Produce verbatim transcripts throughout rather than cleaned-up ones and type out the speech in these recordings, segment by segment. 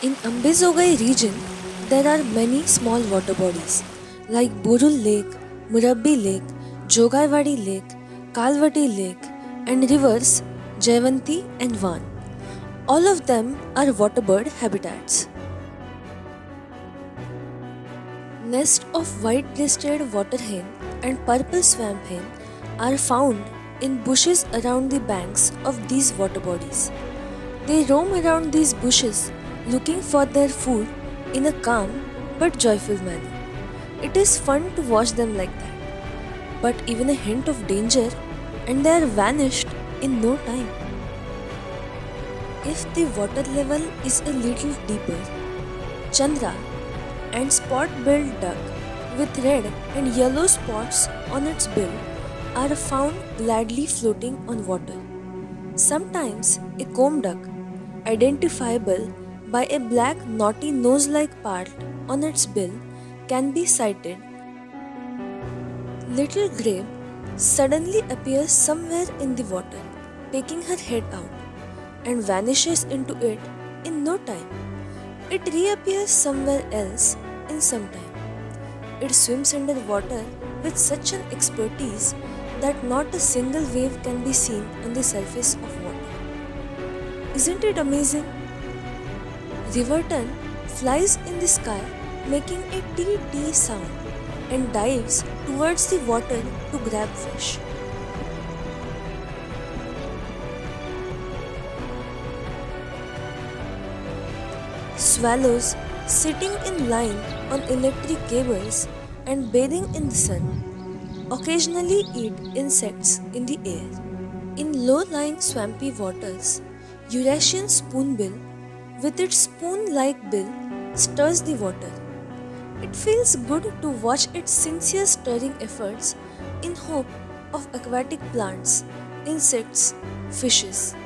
In Ambajogai region, there are many small water bodies like Burul Lake, Murabbi Lake, Jogaiwadi Lake, Kalwati Lake and rivers Jayvanti and Van. All of them are waterbird habitats. Nest of white-breasted water hen and purple swamp hen are found in bushes around the banks of these water bodies. They roam around these bushes looking for their food in a calm but joyful manner. It is fun to watch them like that. But even a hint of danger and they are vanished in no time. If the water level is a little deeper, Chandra and spot-billed duck with red and yellow spots on its bill are found gladly floating on water. Sometimes a comb duck, identifiable by a black knotty nose-like part on its bill, can be sighted. Little grebe suddenly appears somewhere in the water, taking her head out, and vanishes into it in no time. It reappears somewhere else in some time. It swims under water with such an expertise that not a single wave can be seen on the surface of water. Isn't it amazing? Riverton flies in the sky making a tee-tee sound and dives towards the water to grab fish. Swallows sitting in line on electric cables and bathing in the sun occasionally eat insects in the air. In low-lying swampy waters, Eurasian spoonbill with its spoon-like bill stirs the water. It feels good to watch its sincere stirring efforts in hope of aquatic plants, insects, fishes.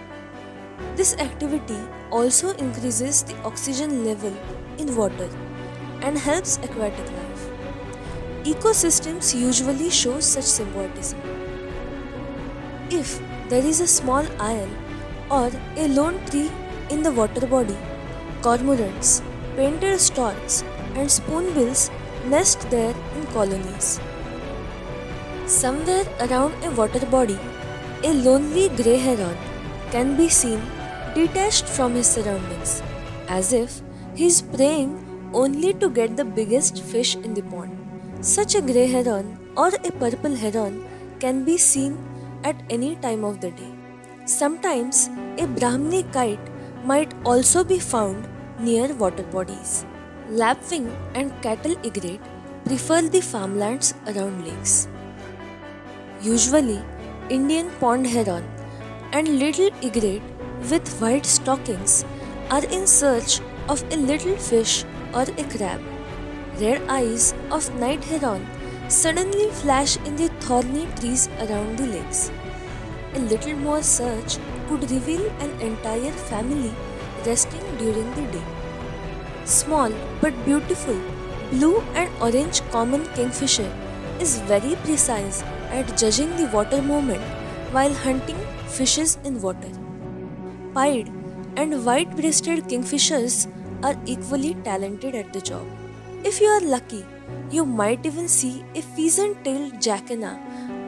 This activity also increases the oxygen level in water and helps aquatic life. Ecosystems usually show such symbiotism. If there is a small isle or a lone tree in the water body, cormorants, painted storks and spoonbills nest there in colonies. Somewhere around a water body, a lonely grey heron can be seen detached from his surroundings, as if he is praying only to get the biggest fish in the pond. Such a grey heron or a purple heron can be seen at any time of the day. Sometimes a Brahmini kite might also be found near water bodies. Lapwing and cattle egret prefer the farmlands around lakes. Usually, Indian pond heron and little egret with white stockings are in search of a little fish or a crab. Red eyes of night heron suddenly flash in the thorny trees around the lakes. A little more search could reveal an entire family resting during the day. Small but beautiful blue and orange common kingfisher is very precise at judging the water movement while hunting fishes in water. Pied and white-breasted kingfishers are equally talented at the job. If you are lucky, you might even see a pheasant-tailed jackana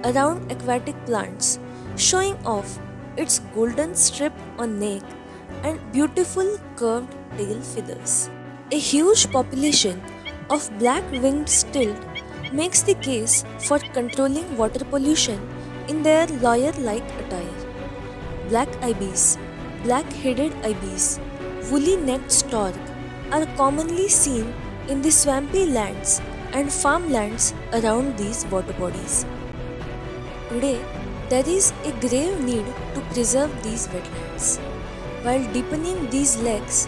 around aquatic plants, showing off its golden strip on neck and beautiful curved tail feathers. A huge population of black-winged stilt makes the case for controlling water pollution in their lawyer-like attire. Black ibis, black-headed ibis, woolly-necked stork are commonly seen in the swampy lands and farmlands around these water bodies. Today, there is a grave need to preserve these wetlands. While deepening these lakes,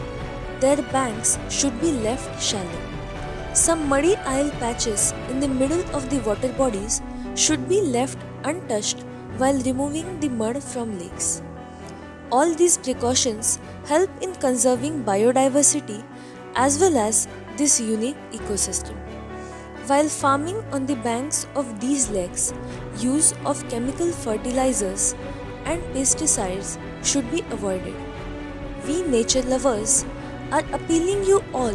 their banks should be left shallow. Some muddy isle patches in the middle of the water bodies should be left untouched while removing the mud from lakes. All these precautions help in conserving biodiversity as well as this unique ecosystem. While farming on the banks of these lakes, use of chemical fertilizers and pesticides should be avoided. We nature lovers are appealing you all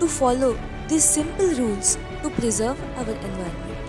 to follow these simple rules to preserve our environment.